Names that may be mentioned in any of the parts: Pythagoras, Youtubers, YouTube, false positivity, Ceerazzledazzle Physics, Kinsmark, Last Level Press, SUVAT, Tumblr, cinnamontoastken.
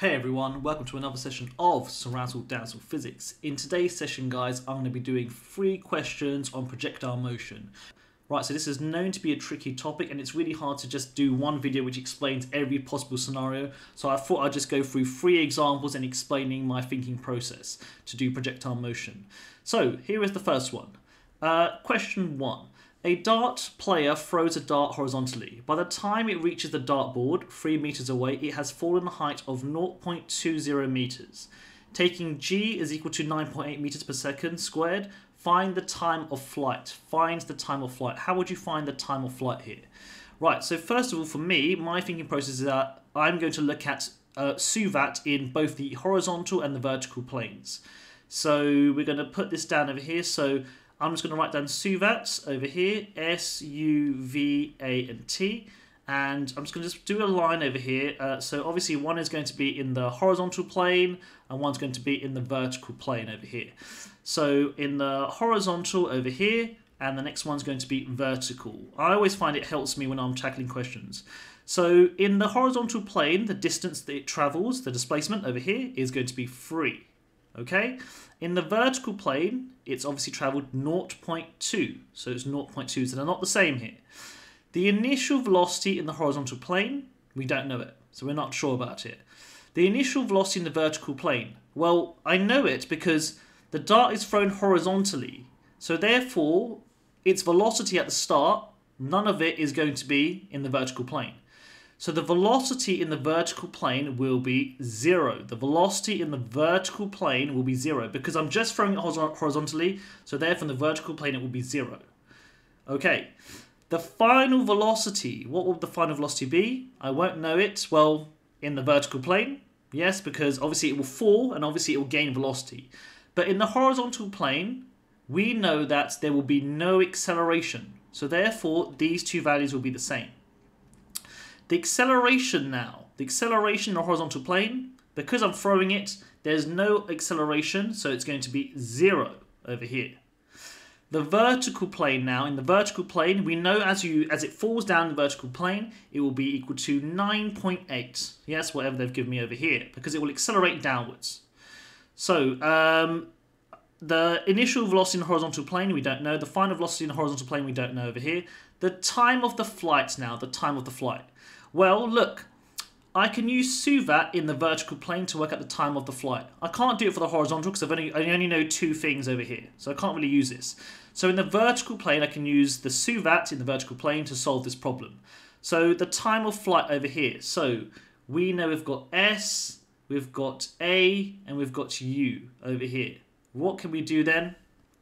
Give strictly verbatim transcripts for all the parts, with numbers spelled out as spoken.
Hey everyone, welcome to another session of Ceerazzledazzle Physics. In today's session, guys, I'm going to be doing three questions on projectile motion. Right, so this is known to be a tricky topic and it's really hard to just do one video which explains every possible scenario. So I thought I'd just go through three examples and explaining my thinking process to do projectile motion. So here is the first one. Uh, question one. A dart player throws a dart horizontally. By the time it reaches the dartboard, three meters away, it has fallen a height of zero point two zero meters. Taking g is equal to nine point eight meters per second squared, find the time of flight. Find the time of flight. How would you find the time of flight here? Right, so first of all, for me, my thinking process is that I'm going to look at uh, SUVAT in both the horizontal and the vertical planes. So we're going to put this down over here. So I'm just going to write down SUVAT over here, S U V A T, and I'm just going to just do a line over here. Uh, so obviously one is going to be in the horizontal plane and one's going to be in the vertical plane over here. So in the horizontal over here, and the next one's going to be vertical. I always find it helps me when I'm tackling questions. So in the horizontal plane, the distance that it travels, the displacement over here, is going to be three. Okay, in the vertical plane, it's obviously travelled zero point two, so it's zero point two, so they're not the same here. The initial velocity in the horizontal plane, we don't know it, so we're not sure about it. The initial velocity in the vertical plane, well, I know it because the dart is thrown horizontally, so therefore, its velocity at the start, none of it is going to be in the vertical plane. So the velocity in the vertical plane will be zero. The velocity in the vertical plane will be zero because I'm just throwing it horizontally, so therefore in the vertical plane it will be zero. Okay, the final velocity, what will the final velocity be? I won't know it, well, in the vertical plane, yes, because obviously it will fall and obviously it will gain velocity. But in the horizontal plane, we know that there will be no acceleration, so therefore these two values will be the same. The acceleration now, the acceleration in the horizontal plane, because I'm throwing it, there's no acceleration, so it's going to be zero over here. The vertical plane now, in the vertical plane, we know as you as it falls down the vertical plane, it will be equal to nine point eight. Yes, whatever they've given me over here, because it will accelerate downwards. So um, the initial velocity in the horizontal plane, we don't know. The final velocity in the horizontal plane, we don't know over here. The time of the flight now, the time of the flight. Well, look, I can use SUVAT in the vertical plane to work out the time of the flight. I can't do it for the horizontal because I've only, I only know two things over here, so I can't really use this. So in the vertical plane, I can use the SUVAT in the vertical plane to solve this problem. So the time of flight over here. So we know we've got S, we've got A, and we've got U over here. What can we do then?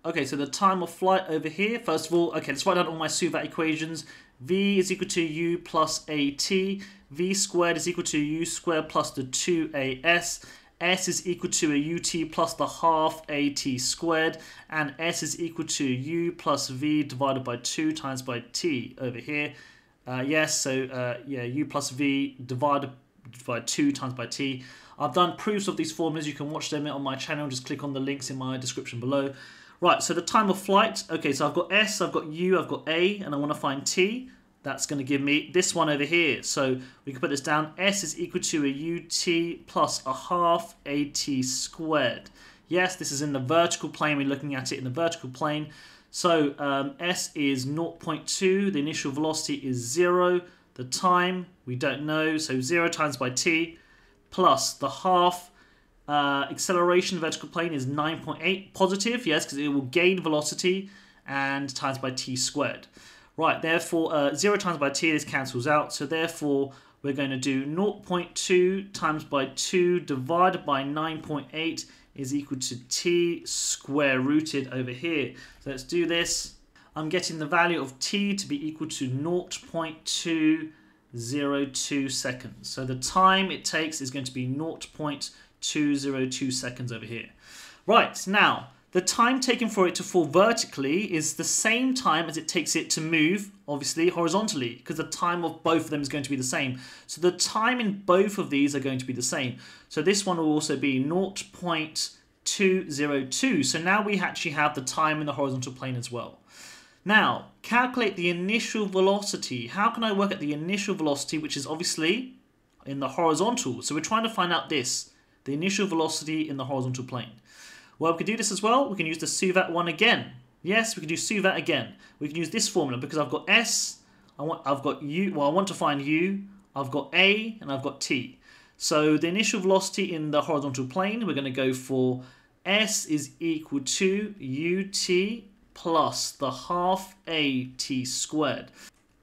Okay, so the time of flight over here, first of all, okay, let's write down all my SUVAT equations. V is equal to U plus A T. V squared is equal to U squared plus the two A S. S is equal to a U T plus the half A T squared. And S is equal to U plus V divided by two times by T over here. Uh, yes, so uh, yeah, U plus V divided by two times by T. I've done proofs of these formulas. You can watch them on my channel. Just click on the links in my description below. Right, so the time of flight, okay, so I've got S, I've got U, I've got A, and I want to find T. That's going to give me this one over here. So we can put this down. S is equal to a U T plus a half A T squared. Yes, this is in the vertical plane. We're looking at it in the vertical plane. So um, S is zero point two. The initial velocity is zero. The time, we don't know. So zero times by T plus the half. Uh, acceleration vertical plane is nine point eight, positive, yes, because it will gain velocity, and times by t squared. Right, therefore, uh, zero times by t, this cancels out, so therefore, we're going to do zero point two times by two divided by nine point eight is equal to t square rooted over here. So let's do this. I'm getting the value of t to be equal to zero point two zero two seconds. So the time it takes is going to be zero point two zero two seconds over here. Right, now, the time taken for it to fall vertically is the same time as it takes it to move, obviously, horizontally, because the time of both of them is going to be the same. So the time in both of these are going to be the same. So this one will also be zero point two zero two. So now we actually have the time in the horizontal plane as well. Now, calculate the initial velocity. How can I work out the initial velocity, which is obviously in the horizontal. So we're trying to find out this, the initial velocity in the horizontal plane. Well, we could do this as well. We can use the SUVAT one again. Yes, we can do SUVAT again. We can use this formula because I've got S, I want, I've got U, well, I want to find U, I've got A, and I've got T. So the initial velocity in the horizontal plane, we're going to go for S is equal to U T plus the half A T squared.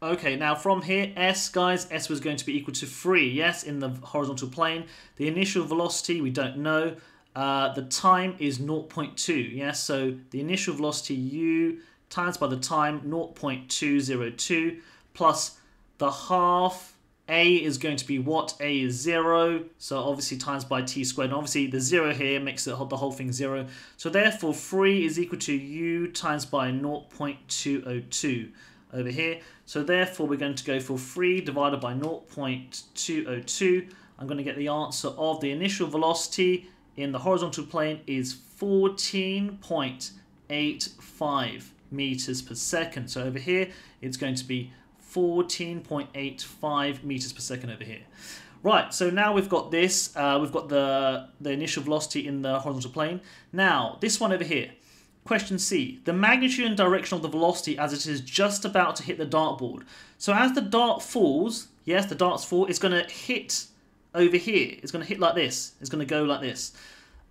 Okay, now from here, S, guys, S was going to be equal to three, yes, in the horizontal plane. The initial velocity, we don't know. Uh, the time is zero point two, yes, so the initial velocity U times by the time, zero point two zero two, plus the half. A is going to be what? A is zero, so obviously times by T squared. And obviously the zero here makes the whole thing zero. So therefore, three is equal to U times by zero point two zero two. Over here. So therefore we're going to go for three divided by zero point two zero two. I'm going to get the answer of the initial velocity in the horizontal plane is fourteen point eight five meters per second. So over here it's going to be fourteen point eight five meters per second over here. Right, so now we've got this, uh, we've got the, the initial velocity in the horizontal plane. Now this one over here. Question C, the magnitude and direction of the velocity as it is just about to hit the dartboard. So as the dart falls, yes, the darts fall, it's going to hit over here. It's going to hit like this. It's going to go like this.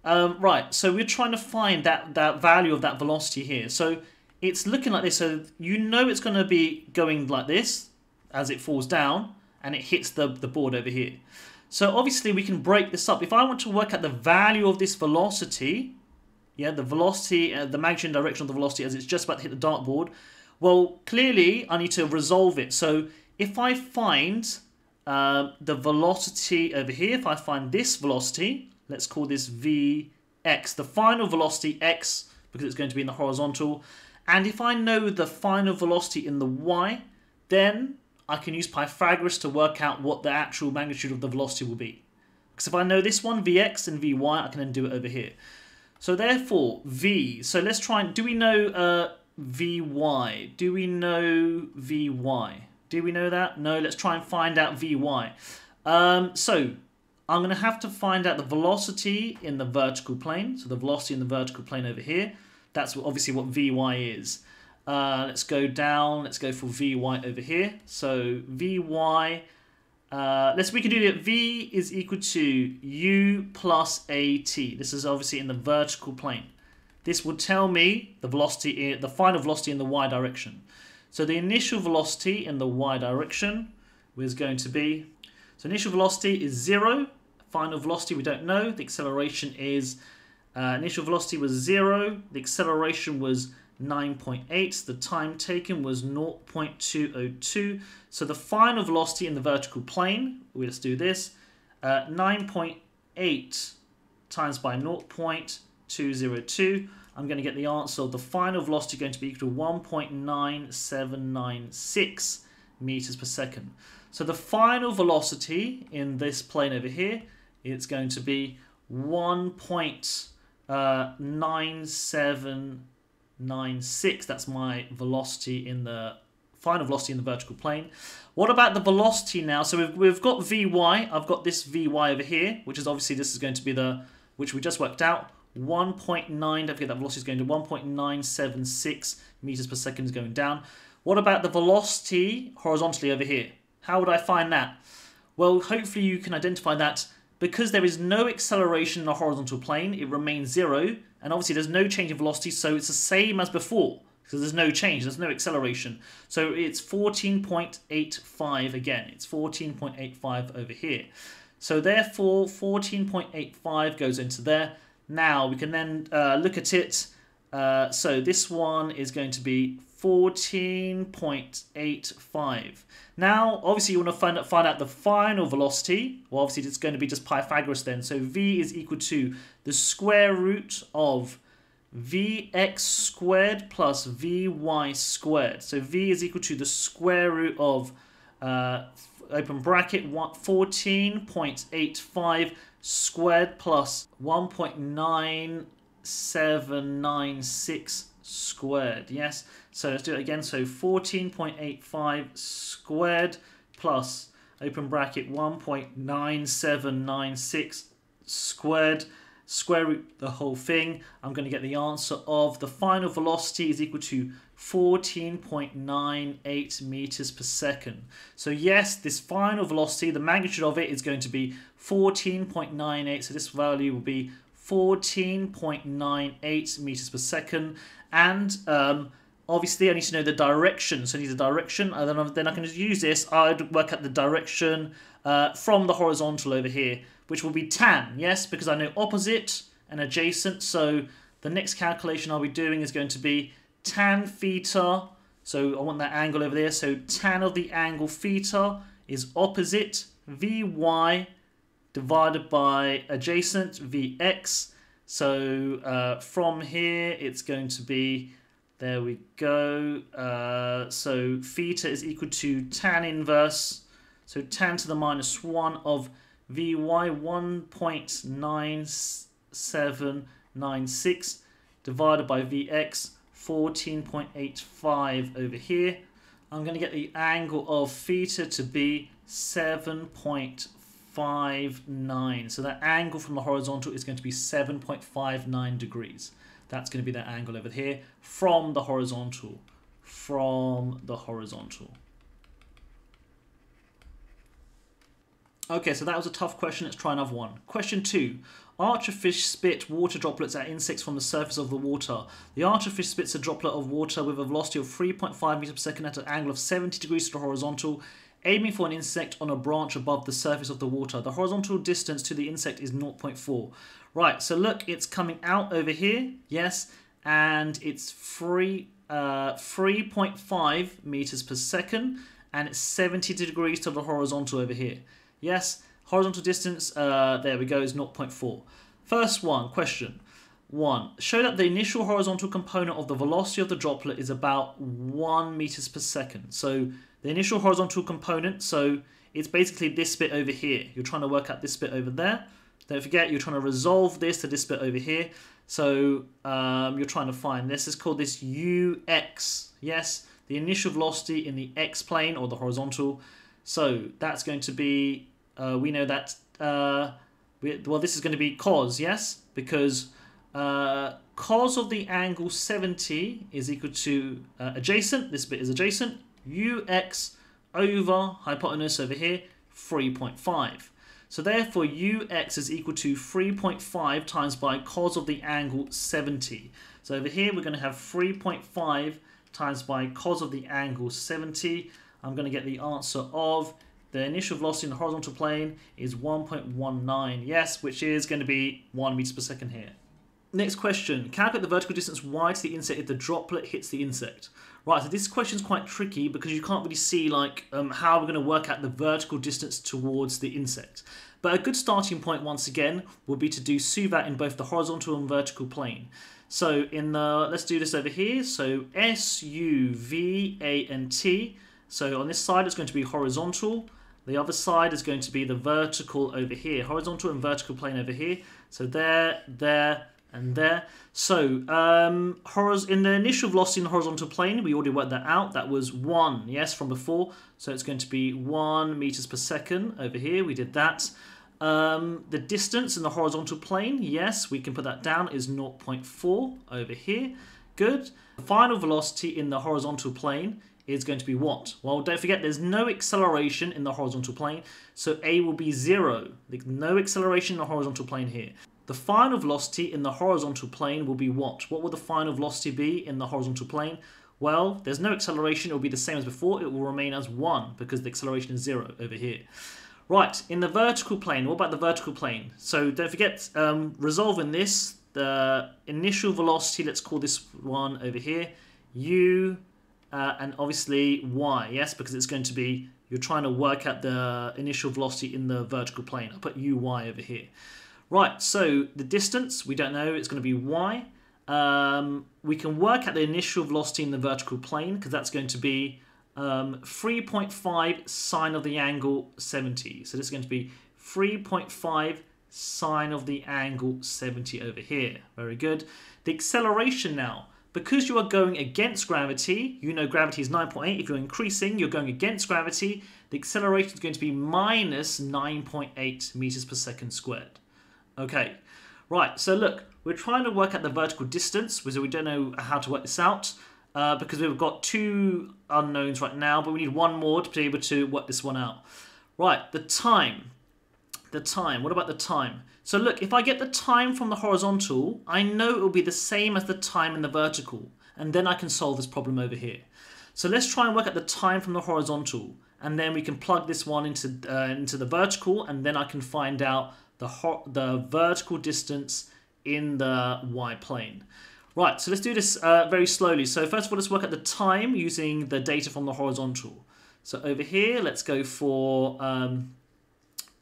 Um, right, so we're trying to find that, that value of that velocity here. So it's looking like this. So you know it's going to be going like this as it falls down and it hits the, the board over here. So obviously we can break this up. If I want to work out the value of this velocity... Yeah, the velocity, uh, the magnitude and direction of the velocity as it's just about to hit the dartboard. Well, clearly I need to resolve it. So if I find uh, the velocity over here, if I find this velocity, let's call this Vx, the final velocity x, because it's going to be in the horizontal. And if I know the final velocity in the y, then I can use Pythagoras to work out what the actual magnitude of the velocity will be. Because if I know this one, Vx and Vy, I can then do it over here. So therefore, V, so let's try and, do we know uh, Vy? Do we know Vy? Do we know that? No, let's try and find out Vy. Um, so I'm going to have to find out the velocity in the vertical plane. So the velocity in the vertical plane over here. That's obviously what Vy is. Uh, let's go down. Let's go for Vy over here. So Vy, Uh, let's, we can do it. V is equal to U plus A T. This is obviously in the vertical plane. This will tell me the velocity, the final velocity in the y direction. So the initial velocity in the y direction is going to be, so initial velocity is zero. Final velocity we don't know. The acceleration is, uh, initial velocity was zero. The acceleration was nine point eight, the time taken was zero point two zero two, so the final velocity in the vertical plane, we'll just do this, uh, nine point eight times by zero point two zero two, I'm going to get the answer of the final velocity going to be equal to one point nine seven nine six meters per second. So the final velocity in this plane over here, it's going to be one point nine seven nine six, that's my velocity in the final velocity in the vertical plane. What about the velocity now? So we've, we've got Vy, I've got this Vy over here, which is obviously this is going to be the, which we just worked out, one point nine, don't forget that velocity is going to one point nine seven six meters per second is going down. What about the velocity horizontally over here? How would I find that? Well, hopefully you can identify that. Because there is no acceleration in the horizontal plane, it remains zero, and obviously there's no change in velocity, so it's the same as before, because there's no change, there's no acceleration. So it's fourteen point eight five again, it's fourteen point eight five over here. So therefore, fourteen point eight five goes into there. Now, we can then uh, look at it. Uh, so this one is going to be fourteen point eight five. Now, obviously, you want to find out, find out the final velocity. Well, obviously, it's going to be just Pythagoras then. So V is equal to the square root of Vx squared plus Vy squared. So V is equal to the square root of, uh, open bracket, fourteen point eight five squared plus one point nine seven nine six squared, yes. So let's do it again. So fourteen point eight five squared plus, open bracket one point nine seven nine six squared, square root the whole thing. I'm going to get the answer of the final velocity is equal to fourteen point nine eight meters per second. So yes, this final velocity, the magnitude of it is going to be fourteen point nine eight. So this value will be fourteen point nine eight meters per second. And um, obviously I need to know the direction. So I need the direction, and then, then I can just use this. I'd work out the direction uh, from the horizontal over here, which will be tan, yes, because I know opposite and adjacent. So the next calculation I'll be doing is going to be tan theta. So I want that angle over there. So tan of the angle theta is opposite Vy divided by adjacent Vx. So uh, from here, it's going to be, there we go. Uh, so theta is equal to tan inverse. So tan to the minus one of Vy one point nine seven nine six divided by Vx fourteen point eight five over here. I'm going to get the angle of theta to be seven point five nine. So that angle from the horizontal is going to be seven point five nine degrees. That's going to be that angle over here from the horizontal. From the horizontal. Okay, so that was a tough question. Let's try another one. Question two. Archerfish spit water droplets at insects from the surface of the water. The archerfish spits a droplet of water with a velocity of three point five meters per second at an angle of seventy degrees to the horizontal, aiming for an insect on a branch above the surface of the water. The horizontal distance to the insect is zero point four. Right, so look, it's coming out over here, yes, and it's three, uh, three point five meters per second, and it's seventy degrees to the horizontal over here. Yes, horizontal distance, uh, there we go, is zero point four. First one, question one. Show that the initial horizontal component of the velocity of the droplet is about one meters per second. So the initial horizontal component, so it's basically this bit over here. You're trying to work out this bit over there. Don't forget, you're trying to resolve this to this bit over here. So um, you're trying to find this. It's called this U X. Yes, the initial velocity in the X-plane or the horizontal. So that's going to be... Uh, we know that, uh, we, well, this is going to be cos, yes? Because uh, cos of the angle seventy is equal to uh, adjacent, this bit is adjacent, ux over hypotenuse over here, three point five. So therefore, ux is equal to three point five times by cos of the angle seventy. So over here, we're going to have three point five times by cos of the angle seventy. I'm going to get the answer of... The initial velocity in the horizontal plane is one point one nine, yes, which is going to be one meter per second here. Next question, calculate the vertical distance y to the insect if the droplet hits the insect. Right, so this question is quite tricky because you can't really see like um, how we're going to work out the vertical distance towards the insect. But a good starting point, once again, would be to do SUVAT in both the horizontal and vertical plane. So in the, let's do this over here, so S U V A T. So on this side, it's going to be horizontal. The other side is going to be the vertical over here, horizontal and vertical plane over here. So there, there, and there. So um, in the initial velocity in the horizontal plane, we already worked that out. That was one, yes, from before. So it's going to be one meters per second over here. We did that. Um, the distance in the horizontal plane, yes, we can put that down, is zero point four over here. Good. The final velocity in the horizontal plane is going to be what? Well, don't forget there's no acceleration in the horizontal plane, so A will be zero. There's no acceleration in the horizontal plane here. The final velocity in the horizontal plane will be what? What will the final velocity be in the horizontal plane? Well, there's no acceleration, it will be the same as before, it will remain as one because the acceleration is zero over here. Right, in the vertical plane, what about the vertical plane? So don't forget, um, resolving this, the initial velocity, let's call this one over here, u, Uh, and obviously y, yes, because it's going to be, you're trying to work out the initial velocity in the vertical plane. I'll put uy over here. Right, so the distance, we don't know, it's going to be y. Um, we can work out the initial velocity in the vertical plane, because that's going to be um, three point five sine of the angle seventy. So this is going to be three point five sine of the angle seventy over here. Very good. The acceleration now. because you are going against gravity, you know gravity is nine point eight. If you're increasing, you're going against gravity. The acceleration is going to be minus nine point eight meters per second squared. Okay, right, so look, we're trying to work out the vertical distance, which we don't know how to work this out, uh, because we've got two unknowns right now, but we need one more to be able to work this one out. Right, the time. The time, what about the time? So look, if I get the time from the horizontal, I know it will be the same as the time in the vertical, and then I can solve this problem over here. So let's try and work out the time from the horizontal, and then we can plug this one into, uh, into the vertical, and then I can find out the, ho the vertical distance in the y-plane. Right, so let's do this uh, very slowly. So first of all, let's work out the time using the data from the horizontal. So over here, let's go for... Um,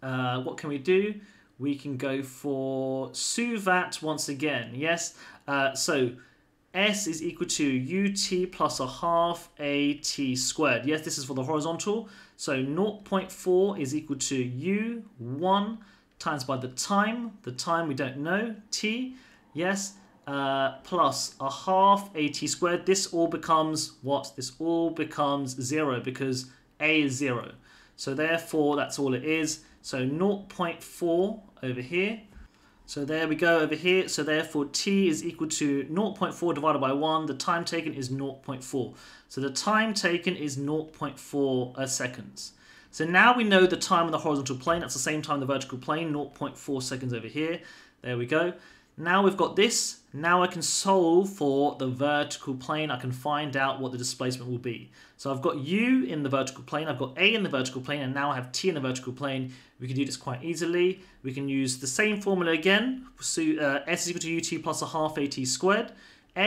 Uh, what can we do? We can go for SUVAT once again, yes? Uh, so S is equal to U T plus a half A T squared. Yes, this is for the horizontal. So zero point four is equal to U one times by the time. The time we don't know, T, yes, uh, plus a half A T squared. This all becomes what? This all becomes zero because A is zero. So therefore, that's all it is. So zero point four over here. So there we go over here. So therefore t is equal to zero point four divided by one. The time taken is zero point four. So the time taken is zero point four uh, seconds. So now we know the time on the horizontal plane. That's the same time on the vertical plane, zero point four seconds over here. There we go. Now we've got this. Now I can solve for the vertical plane. I can find out what the displacement will be. So I've got u in the vertical plane, I've got a in the vertical plane, and now I have t in the vertical plane. We can do this quite easily. We can use the same formula again. So uh, s is equal to ut plus a half at squared.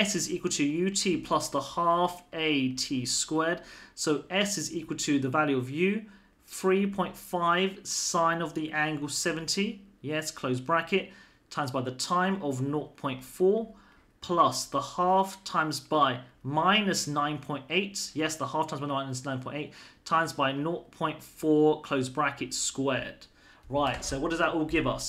S is equal to ut plus the half at squared. So s is equal to the value of u, three point five sine of the angle seventy, yes, close bracket, times by the time of zero point four plus the half times by minus nine point eight, yes, the half times by minus nine point eight, times by zero point four close bracket squared. Right, so what does that all give us?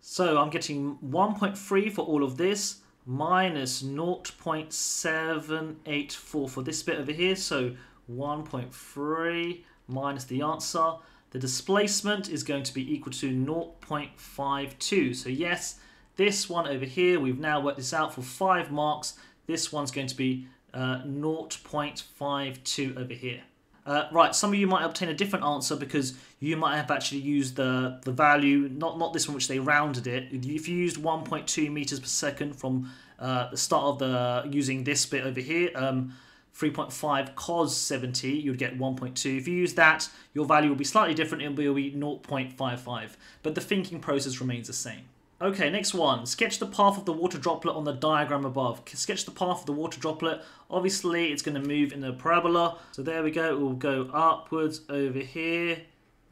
So I'm getting one point three for all of this, minus zero point seven eight four for this bit over here, so one point three minus the answer. The displacement is going to be equal to zero point five two. So yes, this one over here, we've now worked this out for five marks. This one's going to be uh, zero point five two over here. Uh, right, some of you might obtain a different answer because you might have actually used the, the value, not, not this one which they rounded it. If you used one point two meters per second from uh, the start of the, using this bit over here, um, three point five cos seventy, you'd get one point two. If you use that, your value will be slightly different. It will be zero point five five, but the thinking process remains the same. Okay, next one. Sketch the path of the water droplet on the diagram above. Sketch the path of the water droplet. Obviously, it's going to move in the parabola. So there we go. It will go upwards over here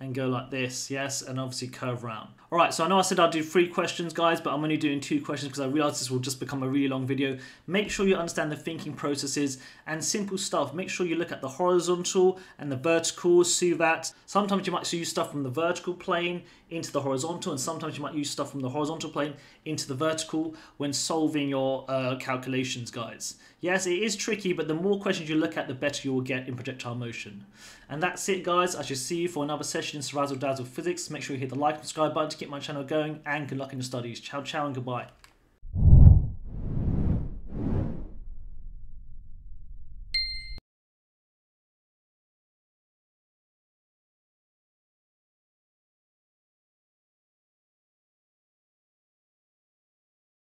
and go like this, yes, and obviously curve round. All right, so I know I said I'd do three questions, guys, but I'm only doing two questions because I realize this will just become a really long video. Make sure you understand the thinking processes and simple stuff. Make sure you look at the horizontal and the vertical, SUVAT. Sometimes you might use stuff from the vertical plane into the horizontal, and sometimes you might use stuff from the horizontal plane into the vertical when solving your uh, calculations, guys. Yes, it is tricky, but the more questions you look at, the better you will get in projectile motion. And that's it, guys. I shall see you for another session in Ceerazzledazzle Physics. Make sure you hit the like and subscribe button to keep my channel going, and good luck in your studies. Ciao, ciao, and goodbye.